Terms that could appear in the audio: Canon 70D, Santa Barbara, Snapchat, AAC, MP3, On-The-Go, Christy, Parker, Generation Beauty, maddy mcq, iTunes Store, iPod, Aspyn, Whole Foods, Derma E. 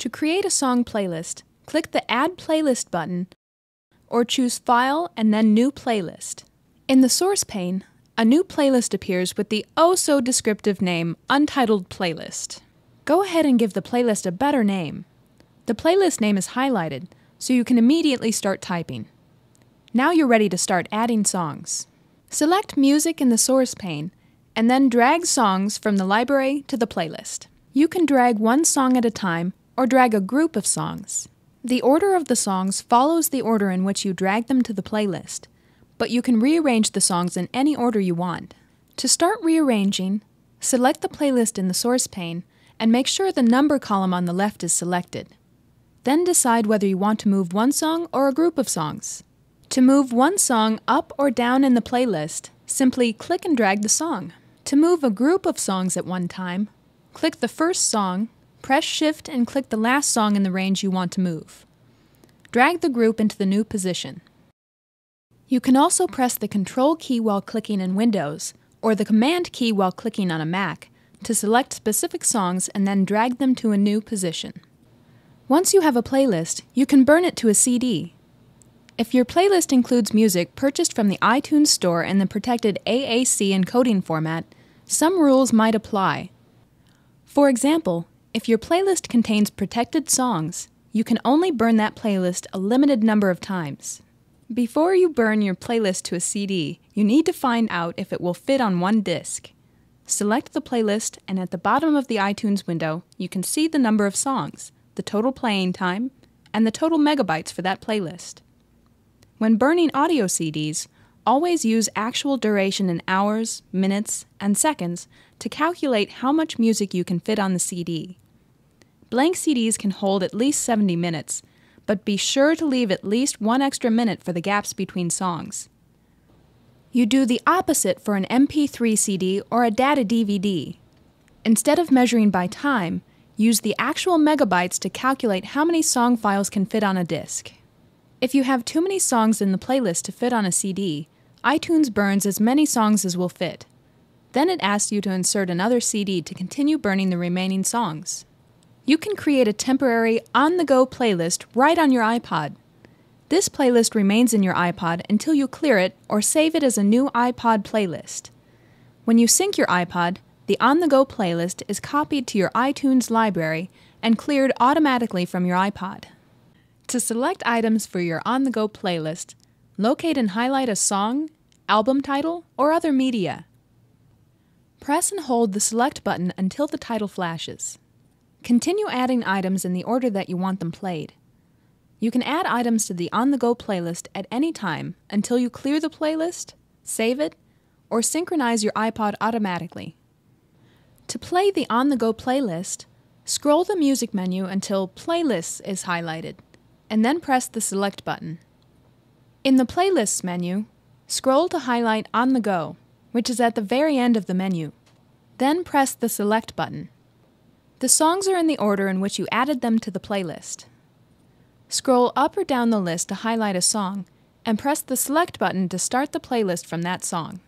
To create a song playlist, click the Add Playlist button or choose File and then New Playlist. In the source pane, a new playlist appears with the oh-so-descriptive name Untitled Playlist. Go ahead and give the playlist a better name. The playlist name is highlighted, so you can immediately start typing. Now you're ready to start adding songs. Select Music in the source pane, and then drag songs from the library to the playlist. You can drag one song at a time, or drag a group of songs. The order of the songs follows the order in which you drag them to the playlist, but you can rearrange the songs in any order you want. To start rearranging, select the playlist in the source pane, and make sure the number column on the left is selected. Then decide whether you want to move one song or a group of songs. To move one song up or down in the playlist, simply click and drag the song. To move a group of songs at one time, click the first song, press Shift and click the last song in the range you want to move. Drag the group into the new position. You can also press the Control key while clicking in Windows, or the Command key while clicking on a Mac, to select specific songs and then drag them to a new position. Once you have a playlist, you can burn it to a CD. If your playlist includes music purchased from the iTunes Store in the protected AAC encoding format, some rules might apply. For example, if your playlist contains protected songs, you can only burn that playlist a limited number of times. Before you burn your playlist to a CD, you need to find out if it will fit on one disc. Select the playlist, and at the bottom of the iTunes window, you can see the number of songs, the total playing time, and the total megabytes for that playlist. When burning audio CDs, always use actual duration in hours, minutes, and seconds to calculate how much music you can fit on the CD. Blank CDs can hold at least 70 minutes, but be sure to leave at least one extra minute for the gaps between songs. You do the opposite for an MP3 CD or a data DVD. Instead of measuring by time, use the actual megabytes to calculate how many song files can fit on a disc. If you have too many songs in the playlist to fit on a CD, iTunes burns as many songs as will fit. Then it asks you to insert another CD to continue burning the remaining songs. You can create a temporary on-the-go playlist right on your iPod. This playlist remains in your iPod until you clear it or save it as a new iPod playlist. When you sync your iPod, the on-the-go playlist is copied to your iTunes library and cleared automatically from your iPod. To select items for your on-the-go playlist, locate and highlight a song, album title, or other media. Press and hold the Select button until the title flashes. Continue adding items in the order that you want them played. You can add items to the on-the-go playlist at any time until you clear the playlist, save it, or synchronize your iPod automatically. To play the on-the-go playlist, scroll the music menu until Playlists is highlighted, and then press the Select button. In the Playlists menu, scroll to highlight On the Go, which is at the very end of the menu. Then press the Select button. The songs are in the order in which you added them to the playlist. Scroll up or down the list to highlight a song, and press the Select button to start the playlist from that song.